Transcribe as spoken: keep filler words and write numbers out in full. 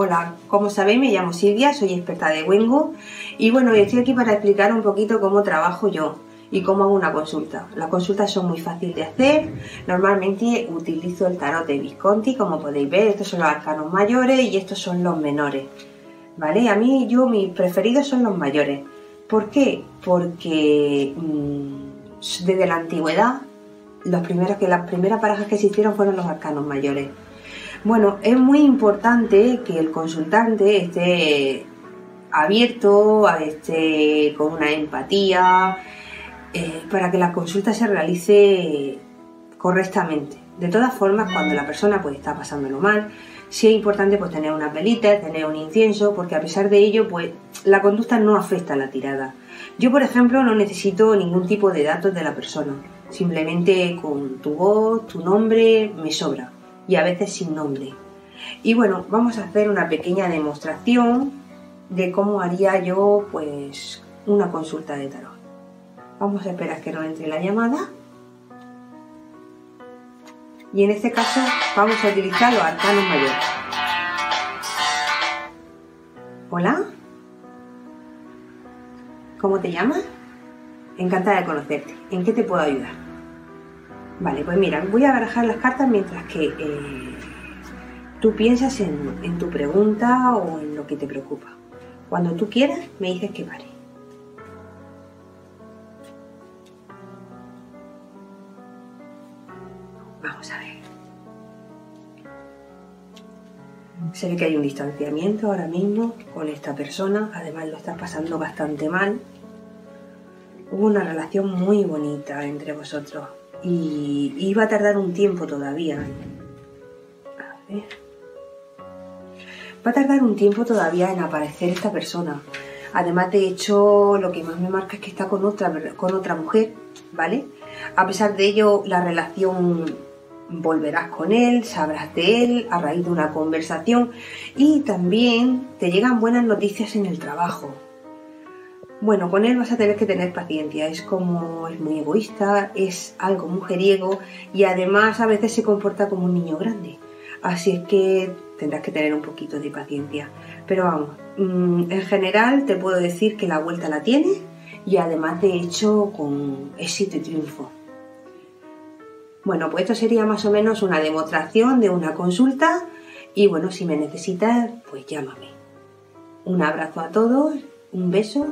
Hola, como sabéis me llamo Silvia, soy experta de Wengo y bueno, estoy aquí para explicar un poquito cómo trabajo yo y cómo hago una consulta. Las consultas son muy fáciles de hacer, normalmente utilizo el tarot de Visconti, como podéis ver, estos son los arcanos mayores y estos son los menores, ¿vale? A mí, yo, mis preferidos son los mayores. ¿Por qué? Porque mmm, desde la antigüedad los primeros, que las primeras barajas que se hicieron fueron los arcanos mayores. Bueno, es muy importante que el consultante esté abierto, esté con una empatía, eh, para que la consulta se realice correctamente. De todas formas, cuando la persona pues está pasándolo mal, sí es importante pues tener unas velitas, tener un incienso, porque a pesar de ello, pues la conducta no afecta a la tirada. Yo, por ejemplo, no necesito ningún tipo de datos de la persona, simplemente con tu voz, tu nombre, me sobra. Y a veces sin nombre. Y bueno, vamos a hacer una pequeña demostración de cómo haría yo pues una consulta de tarot. Vamos a esperar que nos entre la llamada. Y en este caso vamos a utilizar los arcanos mayores. Hola. ¿Cómo te llamas? Encantada de conocerte. ¿En qué te puedo ayudar? Vale, pues mira, voy a barajar las cartas mientras que eh, tú piensas en, en tu pregunta o en lo que te preocupa. Cuando tú quieras, me dices que pare. Vamos a ver. Se ve que hay un distanciamiento ahora mismo con esta persona. Además, lo estás pasando bastante mal. Hubo una relación muy bonita entre vosotros. Y iba a tardar un tiempo todavía. A ver. Va a tardar un tiempo todavía en aparecer esta persona. Además, de hecho, lo que más me marca es que está con otra, con otra mujer, ¿vale? A pesar de ello, la relación, volverás con él, sabrás de él a raíz de una conversación. Y también te llegan buenas noticias en el trabajo. Bueno, con él vas a tener que tener paciencia, es como es muy egoísta, es algo mujeriego y además a veces se comporta como un niño grande. Así es que tendrás que tener un poquito de paciencia. Pero vamos, en general te puedo decir que la vuelta la tienes y además de hecho con éxito y triunfo. Bueno, pues esto sería más o menos una demostración de una consulta y bueno, si me necesitas, pues llámame. Un abrazo a todos, un beso.